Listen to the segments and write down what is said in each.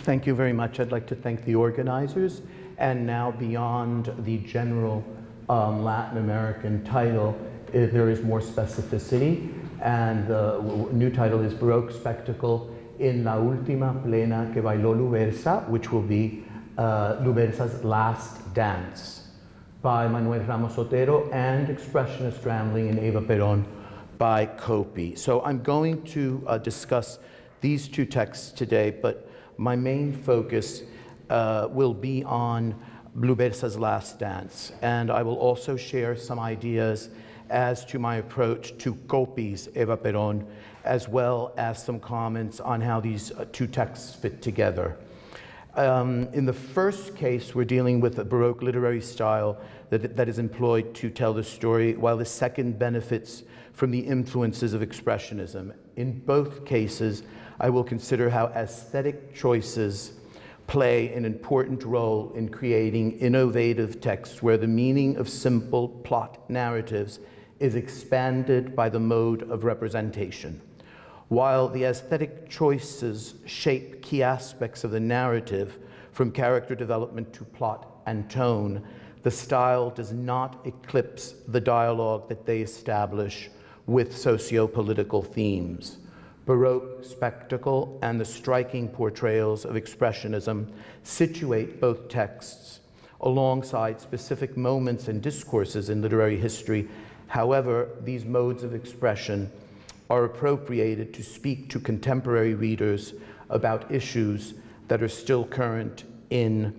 Thank you very much. I'd like to thank the organizers. And now, beyond the general Latin American title, there is more specificity. And the new title is Baroque Spectacle in La Ultima Plena Que Bailo Luberza, which will be Luberza's Last Dance, by Manuel Ramos Otero, and Expressionist Rambling in Eva Perón by Copi. So I'm going to discuss these two texts today, but my main focus will be on Luberza's Last Dance, and I will also share some ideas as to my approach to Copi's Eva Perón, as well as some comments on how these two texts fit together. In the first case, we're dealing with a Baroque literary style that is employed to tell the story, while the second benefits from the influences of Expressionism. In both cases, I will consider how aesthetic choices play an important role in creating innovative texts where the meaning of simple plot narratives is expanded by the mode of representation. While the aesthetic choices shape key aspects of the narrative, from character development to plot and tone, the style does not eclipse the dialogue that they establish with socio-political themes. Baroque spectacle and the striking portrayals of Expressionism situate both texts alongside specific moments and discourses in literary history. However, these modes of expression are appropriated to speak to contemporary readers about issues that are still current. In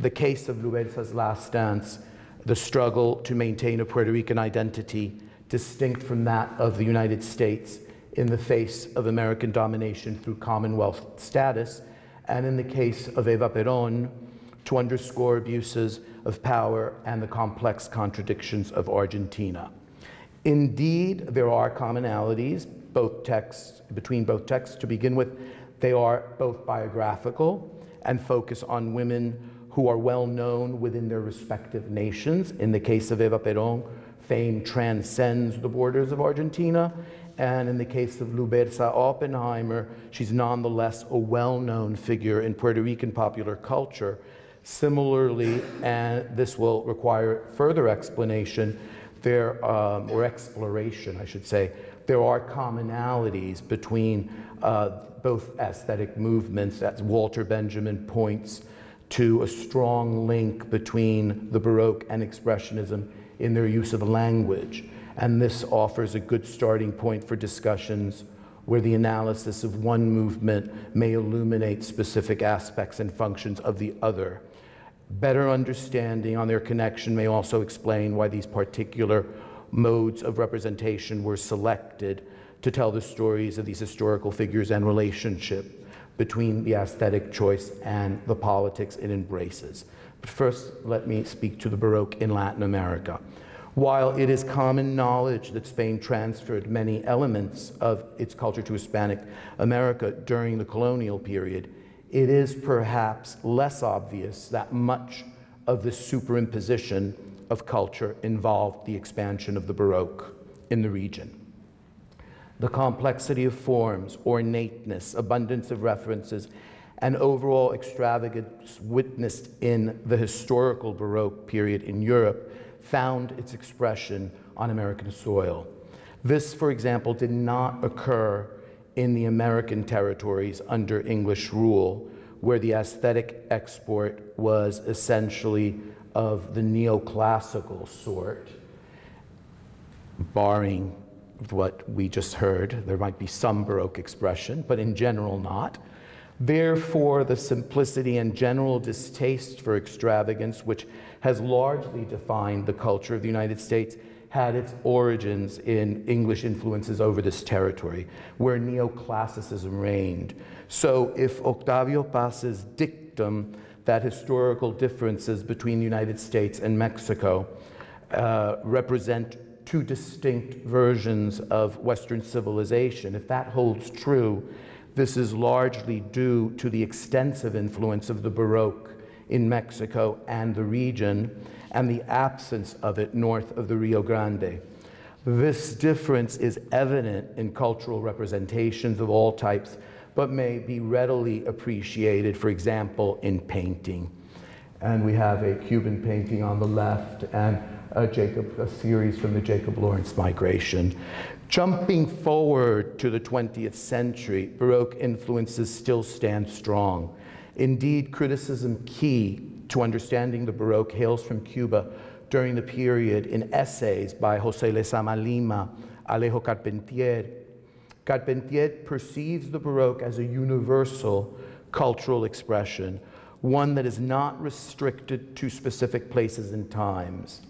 the case of Luberza's Last Dance, the struggle to maintain a Puerto Rican identity distinct from that of the United States in the face of American domination through Commonwealth status, and in the case of Eva Perón, to underscore abuses of power and the complex contradictions of Argentina. Indeed, there are commonalities between both texts. To begin with, they are both biographical and focus on women who are well known within their respective nations. In the case of Eva Perón, fame transcends the borders of Argentina, and in the case of Luberza Oppenheimer, she's nonetheless a well-known figure in Puerto Rican popular culture. Similarly, and this will require further explanation, exploration, there are commonalities between both aesthetic movements, as Walter Benjamin points to a strong link between the Baroque and Expressionism in their use of language. And this offers a good starting point for discussions where the analysis of one movement may illuminate specific aspects and functions of the other. Better understanding on their connection may also explain why these particular modes of representation were selected to tell the stories of these historical figures and relationship between the aesthetic choice and the politics it embraces. But first, let me speak to the Baroque in Latin America. While it is common knowledge that Spain transferred many elements of its culture to Hispanic America during the colonial period, it is perhaps less obvious that much of the superimposition of culture involved the expansion of the Baroque in the region. The complexity of forms, ornateness, abundance of references, and overall extravagance witnessed in the historical Baroque period in Europe found its expression on American soil. This, for example, did not occur in the American territories under English rule, where the aesthetic export was essentially of the neoclassical sort, barring what we just heard. There might be some Baroque expression, but in general not. Therefore, the simplicity and general distaste for extravagance, which has largely defined the culture of the United States, had its origins in English influences over this territory, where neoclassicism reigned. So if Octavio Paz's dictum that historical differences between the United States and Mexico represent two distinct versions of Western civilization, if that holds true, this is largely due to the extensive influence of the Baroque in Mexico and the region, and the absence of it north of the Rio Grande. This difference is evident in cultural representations of all types, but may be readily appreciated, for example, in painting. And we have a Cuban painting on the left and a series from the Jacob Lawrence migration. Jumping forward to the 20th century, Baroque influences still stand strong. Indeed, criticism key to understanding the Baroque hails from Cuba during the period in essays by José Lezama Lima, Alejo Carpentier. Carpentier perceives the Baroque as a universal cultural expression, one that is not restricted to specific places and times.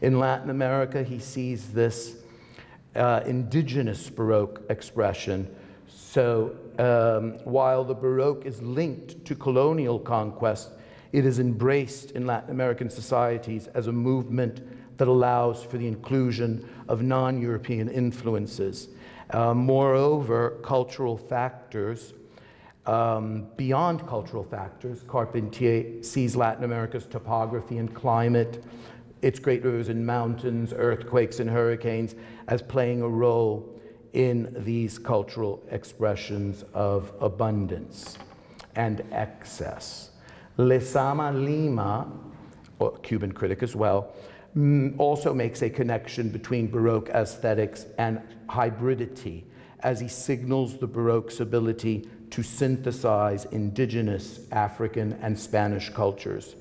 In Latin America, he sees this indigenous Baroque expression. So while the Baroque is linked to colonial conquest, it is embraced in Latin American societies as a movement that allows for the inclusion of non-European influences. Moreover, cultural factors, beyond cultural factors, Carpentier sees Latin America's topography and climate, its great rivers and mountains, earthquakes and hurricanes, as playing a role in these cultural expressions of abundance and excess. Lezama Lima, a Cuban critic as well, also makes a connection between Baroque aesthetics and hybridity, as he signals the Baroque's ability to synthesize indigenous African and Spanish cultures.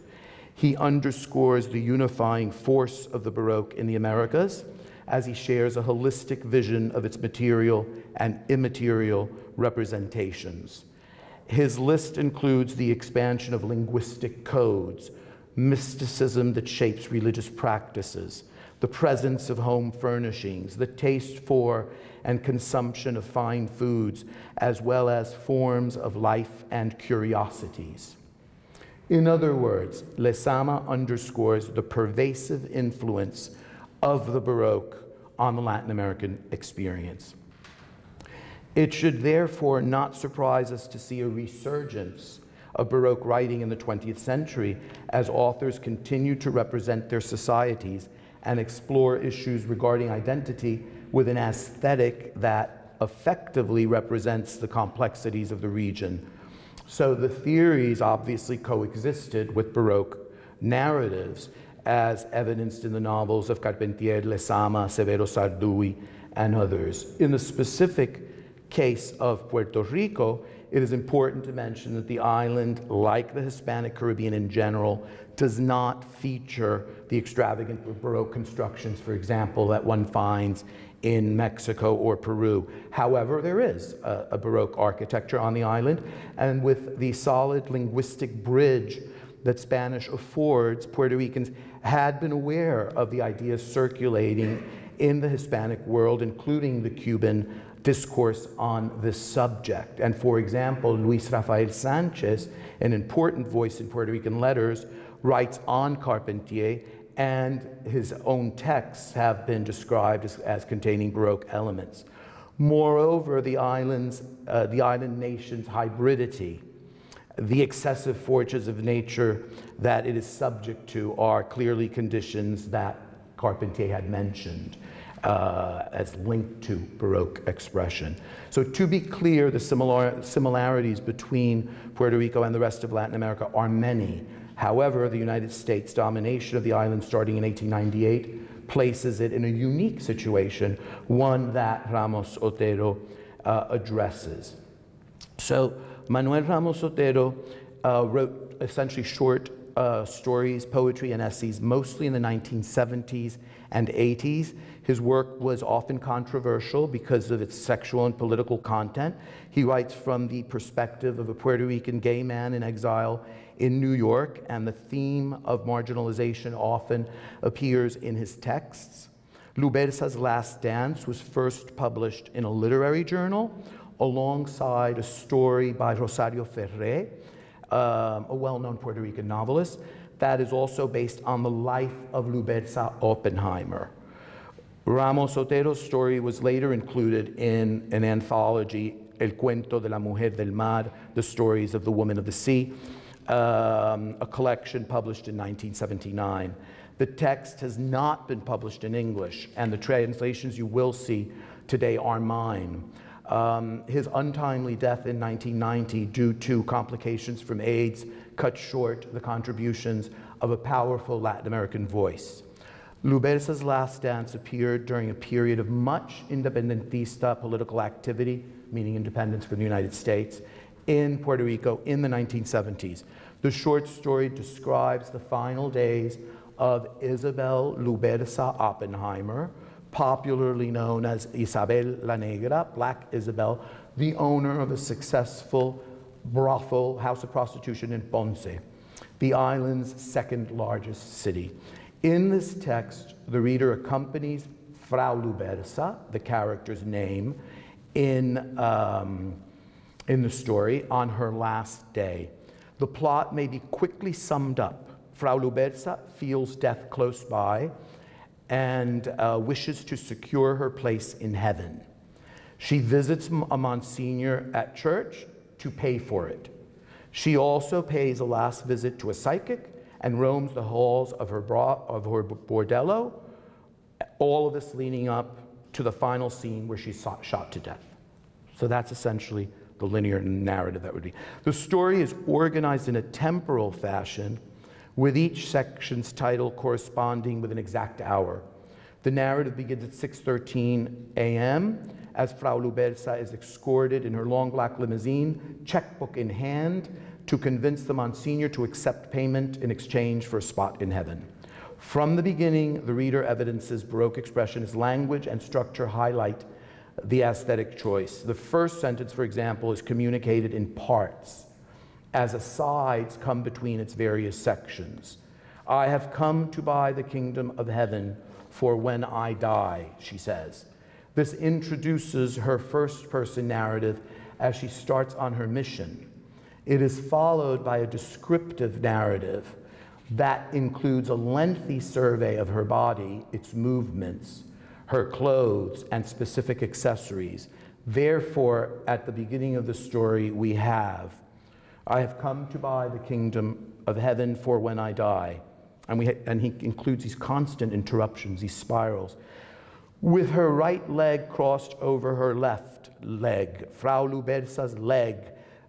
He underscores the unifying force of the Baroque in the Americas, as he shares a holistic vision of its material and immaterial representations. His list includes the expansion of linguistic codes, mysticism that shapes religious practices, the presence of home furnishings, the taste for and consumption of fine foods, as well as forms of life and curiosities. In other words, Lezama underscores the pervasive influence of the Baroque on the Latin American experience. It should therefore not surprise us to see a resurgence of Baroque writing in the 20th century as authors continue to represent their societies and explore issues regarding identity with an aesthetic that effectively represents the complexities of the region. So the theories obviously coexisted with Baroque narratives, as evidenced in the novels of Carpentier, Lezama, Severo Sarduy, and others. In the specific case of Puerto Rico, it is important to mention that the island, like the Hispanic Caribbean in general, does not feature the extravagant Baroque constructions, for example, that one finds in Mexico or Peru. However, there is a Baroque architecture on the island, and with the solid linguistic bridge that Spanish affords, Puerto Ricans had been aware of the ideas circulating in the Hispanic world, including the Cuban discourse on this subject. And for example, Luis Rafael Sanchez, an important voice in Puerto Rican letters, writes on Carpentier, and his own texts have been described as containing Baroque elements. Moreover, the island nation's hybridity, the excessive forces of nature that it is subject to, are clearly conditions that Carpentier had mentioned as linked to Baroque expression. So to be clear, the similarities between Puerto Rico and the rest of Latin America are many. However, the United States domination of the island starting in 1898 places it in a unique situation, one that Ramos Otero addresses. So Manuel Ramos Otero wrote essentially short stories, poetry, and essays, mostly in the 1970s and 80s. His work was often controversial because of its sexual and political content. He writes from the perspective of a Puerto Rican gay man in exile in New York, and the theme of marginalization often appears in his texts. Luberza's Last Dance was first published in a literary journal alongside a story by Rosario Ferré, a well-known Puerto Rican novelist, that is also based on the life of Luberza Oppenheimer. Ramos Otero's story was later included in an anthology, El Cuento de la Mujer del Mar, The Stories of the Woman of the Sea, a collection published in 1979. The text has not been published in English, and the translations you will see today are mine. His untimely death in 1990 due to complications from AIDS cut short the contributions of a powerful Latin American voice. Luberza's last dance appeared during a period of much independentista political activity, meaning independence from the United States, in Puerto Rico in the 1970s. The short story describes the final days of Isabel Luberza Oppenheimer, popularly known as Isabel La Negra, Black Isabel, the owner of a successful brothel, house of prostitution in Ponce, the island's second largest city. In this text, the reader accompanies Frau Luberza, the character's name, in the story, on her last day. The plot may be quickly summed up. Frau Luberza feels death close by and wishes to secure her place in heaven. She visits a Monsignor at church to pay for it. She also pays a last visit to a psychic and roams the halls of her bordello, all of this leading up to the final scene where she's shot to death. So that's essentially the linear narrative that would be. The story is organized in a temporal fashion, with each section's title corresponding with an exact hour. The narrative begins at 6:13 a.m. as Frau Luberza is escorted in her long black limousine, checkbook in hand, to convince the Monsignor to accept payment in exchange for a spot in heaven. From the beginning, the reader evidences Baroque expressionist language and structure highlight the aesthetic choice. The first sentence, for example, is communicated in parts, as asides come between its various sections. I have come to buy the kingdom of heaven for when I die, she says. This introduces her first-person narrative as she starts on her mission. It is followed by a descriptive narrative that includes a lengthy survey of her body, its movements, her clothes, and specific accessories. Therefore, at the beginning of the story, we have I have come to buy the kingdom of heaven for when I die. And he includes these constant interruptions, these spirals. With her right leg crossed over her left leg, Frau Luberza's leg,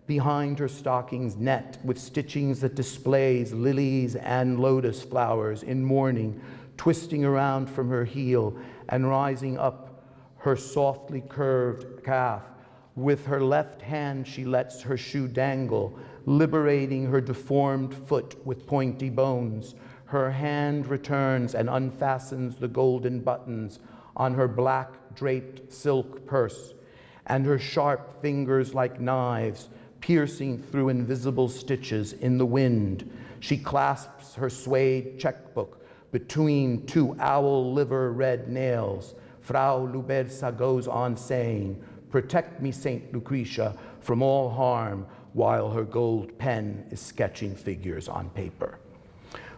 behind her stockings net, with stitchings that displays lilies and lotus flowers in mourning, twisting around from her heel and rising up her softly curved calf. With her left hand, she lets her shoe dangle, liberating her deformed foot with pointy bones. Her hand returns and unfastens the golden buttons on her black draped silk purse, and her sharp fingers like knives, piercing through invisible stitches in the wind. She clasps her suede checkbook between two owl liver red nails. Frau Luberza goes on saying, "Protect me, Saint Lucretia, from all harm," while her gold pen is sketching figures on paper.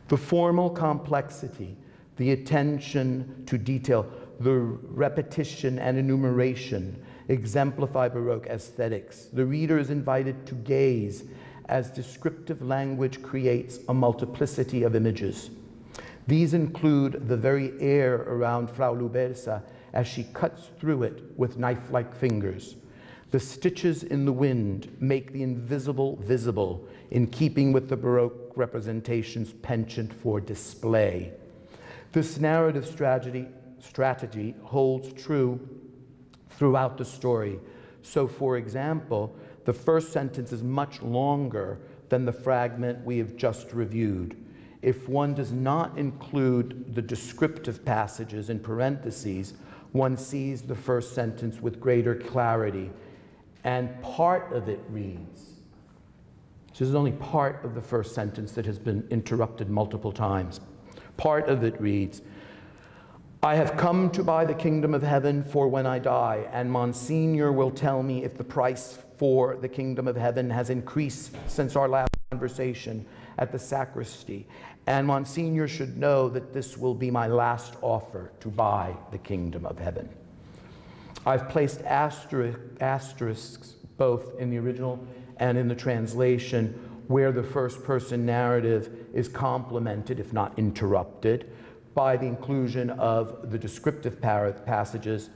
The formal complexity, the attention to detail, the repetition and enumeration exemplify Baroque aesthetics. The reader is invited to gaze as descriptive language creates a multiplicity of images. These include the very air around Frau Luberza as she cuts through it with knife-like fingers. The stitches in the wind make the invisible visible, in keeping with the Baroque representation's penchant for display. This narrative strategy holds true throughout the story. So, for example, the first sentence is much longer than the fragment we have just reviewed. If one does not include the descriptive passages in parentheses, one sees the first sentence with greater clarity, and part of it reads. So this is only part of the first sentence that has been interrupted multiple times. Part of it reads, I have come to buy the kingdom of heaven for when I die, and Monsignor will tell me if the price for the kingdom of heaven has increased since our last conversation at the sacristy, and Monsignor should know that this will be my last offer to buy the kingdom of heaven. I've placed asterisks both in the original and in the translation where the first person narrative is complemented, if not interrupted, by the inclusion of the descriptive passages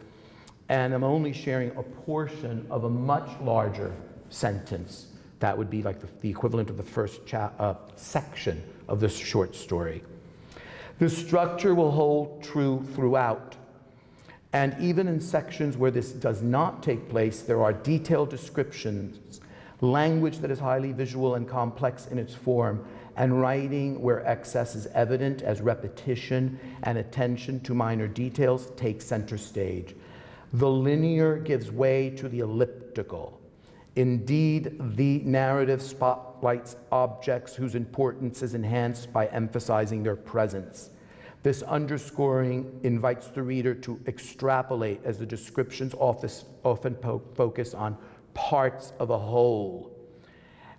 and I'm only sharing a portion of a much larger sentence. That would be like the equivalent of the first section of this short story. The structure will hold true throughout. And even in sections where this does not take place, there are detailed descriptions, language that is highly visual and complex in its form, and writing where excess is evident as repetition and attention to minor details takes center stage. The linear gives way to the elliptical. Indeed, the narrative spotlights objects whose importance is enhanced by emphasizing their presence. This underscoring invites the reader to extrapolate, as the descriptions often focus on parts of a whole.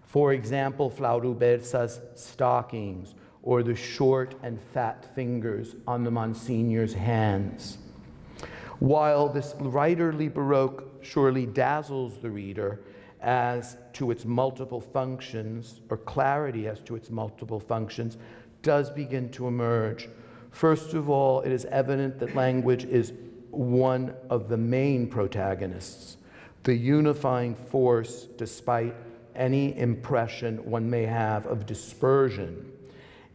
For example, Flauruberza's stockings, or the short and fat fingers on the Monsignor's hands. While this writerly Baroque surely dazzles the reader as to its multiple functions, or clarity as to its multiple functions, does begin to emerge. First of all, it is evident that language is one of the main protagonists, the unifying force despite any impression one may have of dispersion.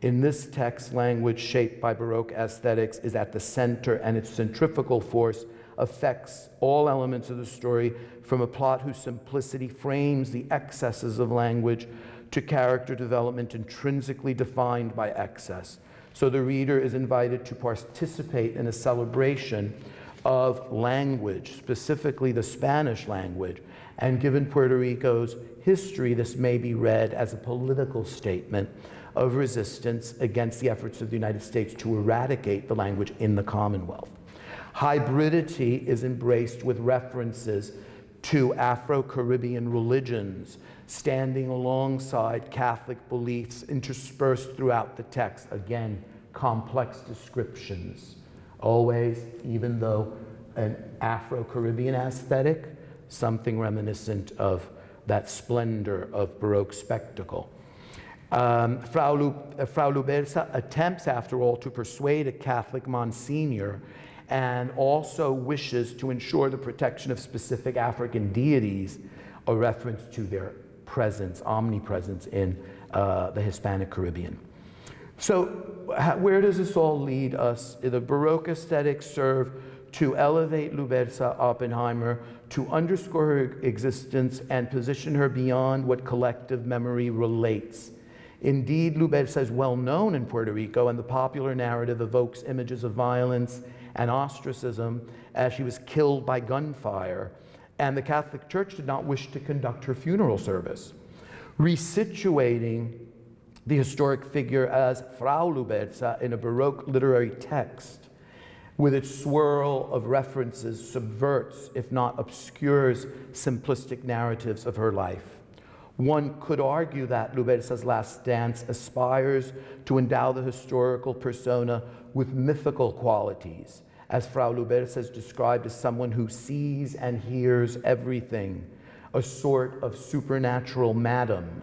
In this text, language shaped by Baroque aesthetics is at the center, and its centrifugal force affects all elements of the story, from a plot whose simplicity frames the excesses of language to character development intrinsically defined by excess. So the reader is invited to participate in a celebration of language, specifically the Spanish language. And given Puerto Rico's history, this may be read as a political statement of resistance against the efforts of the United States to eradicate the language in the Commonwealth. Hybridity is embraced with references to Afro-Caribbean religions, standing alongside Catholic beliefs interspersed throughout the text. Again, complex descriptions. Always, even though an Afro-Caribbean aesthetic, something reminiscent of that splendor of Baroque spectacle. Frau Luberza attempts, after all, to persuade a Catholic Monsignor, and also wishes to ensure the protection of specific African deities, a reference to their presence, omnipresence in the Hispanic Caribbean. So where does this all lead us? The Baroque aesthetics serve to elevate Luberza Oppenheimer, to underscore her existence and position her beyond what collective memory relates. Indeed, Luberza is well known in Puerto Rico, and the popular narrative evokes images of violence and ostracism, as she was killed by gunfire, and the Catholic Church did not wish to conduct her funeral service. Resituating the historic figure as Frau Luberza in a Baroque literary text, with its swirl of references, subverts, if not obscures, simplistic narratives of her life. One could argue that Luberza's last dance aspires to endow the historical persona with mythical qualities, as Frau Luberza is described as someone who sees and hears everything, a sort of supernatural madam.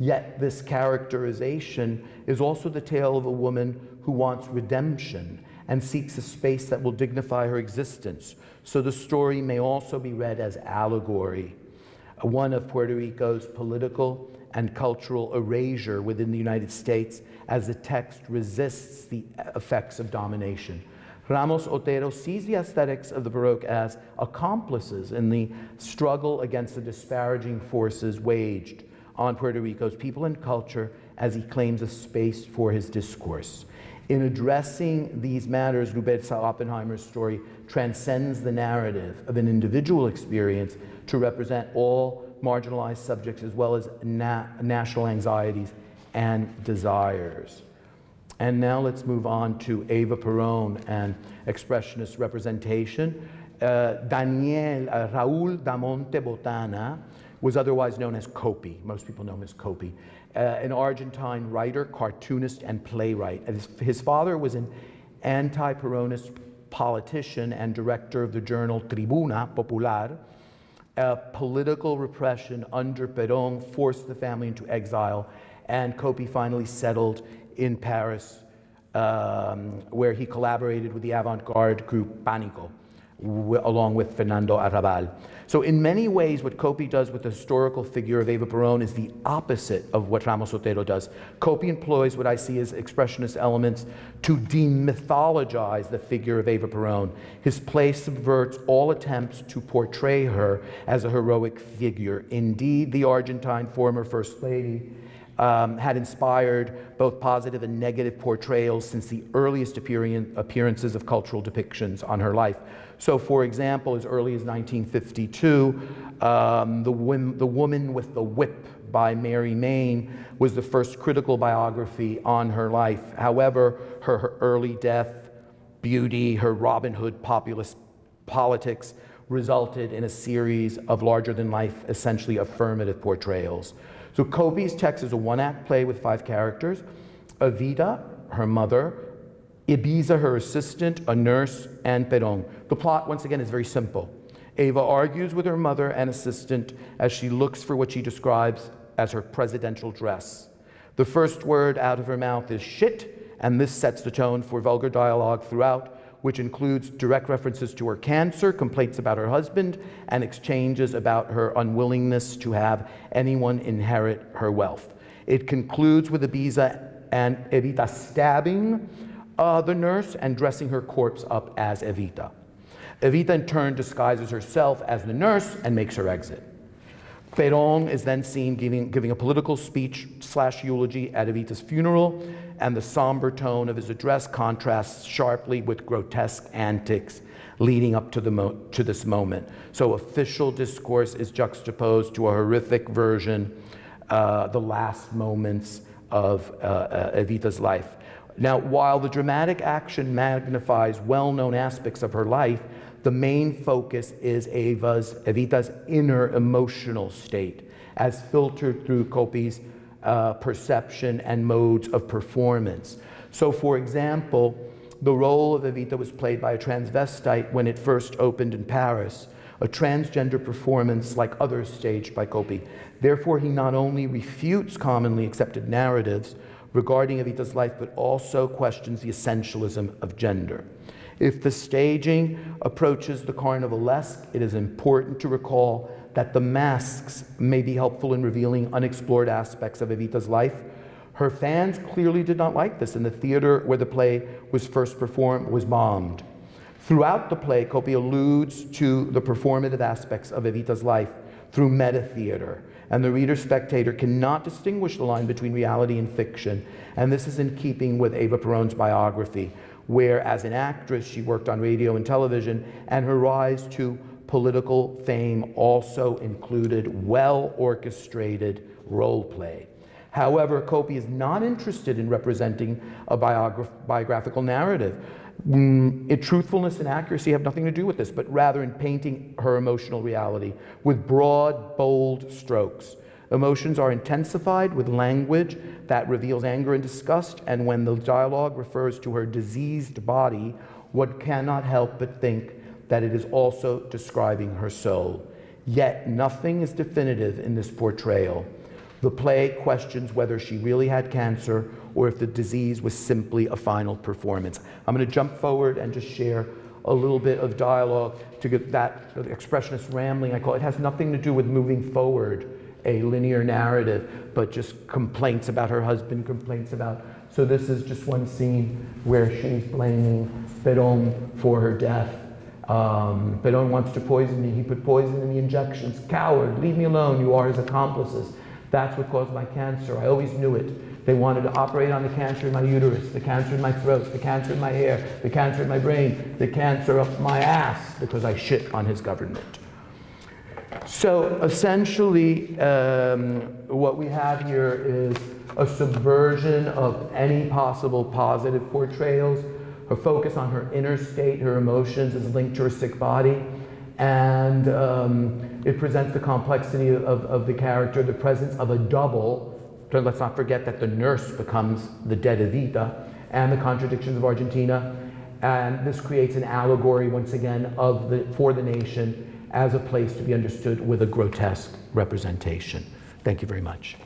Yet this characterization is also the tale of a woman who wants redemption and seeks a space that will dignify her existence. So the story may also be read as allegory, one of Puerto Rico's political and cultural erasure within the United States, as the text resists the effects of domination. Ramos Otero sees the aesthetics of the Baroque as accomplices in the struggle against the disparaging forces waged on Puerto Rico's people and culture, as he claims a space for his discourse. In addressing these matters, Luberza Oppenheimer's story transcends the narrative of an individual experience to represent all marginalized subjects, as well as national anxieties and desires. And now let's move on to Eva Perón and Expressionist representation. Raúl Damonte Botana was otherwise known as Copi. Most people know him as Copi, an Argentine writer, cartoonist, and playwright. And his father was an anti-Peronist politician and director of the journal Tribuna Popular. Political repression under Perón forced the family into exile, and Copi finally settled in Paris, where he collaborated with the avant-garde group Pánico, along with Fernando Arrabal. So in many ways, what Copi does with the historical figure of Eva Perón is the opposite of what Ramos Otero does. Copi employs what I see as expressionist elements to demythologize the figure of Eva Perón. His play subverts all attempts to portray her as a heroic figure. Indeed, the Argentine former First Lady had inspired both positive and negative portrayals since the earliest appearances of cultural depictions on her life. So, for example, as early as 1952, The Woman with the Whip by Mary Main was the first critical biography on her life. However, her early death, beauty, her Robin Hood populist politics resulted in a series of larger-than-life, essentially affirmative portrayals. So Copi's text is a one-act play with 5 characters: Evita, her mother, Ibiza, her assistant, a nurse, and Perón. The plot, once again, is very simple. Eva argues with her mother and assistant as she looks for what she describes as her presidential dress. The first word out of her mouth is shit, and this sets the tone for vulgar dialogue throughout, which includes direct references to her cancer, complaints about her husband, and exchanges about her unwillingness to have anyone inherit her wealth. It concludes with Evita stabbing the nurse and dressing her corpse up as Evita. Evita, in turn, disguises herself as the nurse and makes her exit. Perón is then seen giving a political speech / eulogy at Evita's funeral, and the somber tone of his address contrasts sharply with grotesque antics leading up to this moment. So official discourse is juxtaposed to a horrific version, the last moments of Evita's life. Now, while the dramatic action magnifies well-known aspects of her life, the main focus is Evita's inner emotional state, as filtered through Copi's perception and modes of performance. So, for example, the role of Evita was played by a transvestite when it first opened in Paris, a transgender performance like others staged by Copi. Therefore, he not only refutes commonly accepted narratives regarding Evita's life, but also questions the essentialism of gender. If the staging approaches the carnivalesque, it is important to recall that the masks may be helpful in revealing unexplored aspects of Evita's life. Her fans clearly did not like this, and the theater where the play was first performed was bombed. Throughout the play, Copi alludes to the performative aspects of Evita's life through meta-theater, and the reader-spectator cannot distinguish the line between reality and fiction, and this is in keeping with Eva Perón's biography, where, as an actress, she worked on radio and television, and her rise to political fame also included well-orchestrated role play. However, Copi is not interested in representing a biographical narrative. Truthfulness and accuracy have nothing to do with this, but rather in painting her emotional reality with broad, bold strokes. Emotions are intensified with language that reveals anger and disgust, and when the dialogue refers to her diseased body, one cannot help but think that it is also describing her soul. Yet nothing is definitive in this portrayal. The play questions whether she really had cancer or if the disease was simply a final performance. I'm going to jump forward and just share a little bit of dialogue to get that expressionist rambling, I call it. It has nothing to do with moving forward a linear narrative, but just complaints about her husband, complaints about. So this is just one scene where she's blaming Perón for her death. Perón wants to poison me. He put poison in the injections. Coward, leave me alone. You are his accomplices. That's what caused my cancer. I always knew it. They wanted to operate on the cancer in my uterus, the cancer in my throat, the cancer in my hair, the cancer in my brain, the cancer up my ass, because I shit on his government. So essentially, what we have here is a subversion of any possible positive portrayals. Her focus on her inner state, her emotions, is linked to her sick body, and it presents the complexity of the character, the presence of a double. Let's not forget that the nurse becomes the dead Evita, and the contradictions of Argentina, and this creates an allegory, once again, for the nation as a place to be understood with a grotesque representation. Thank you very much.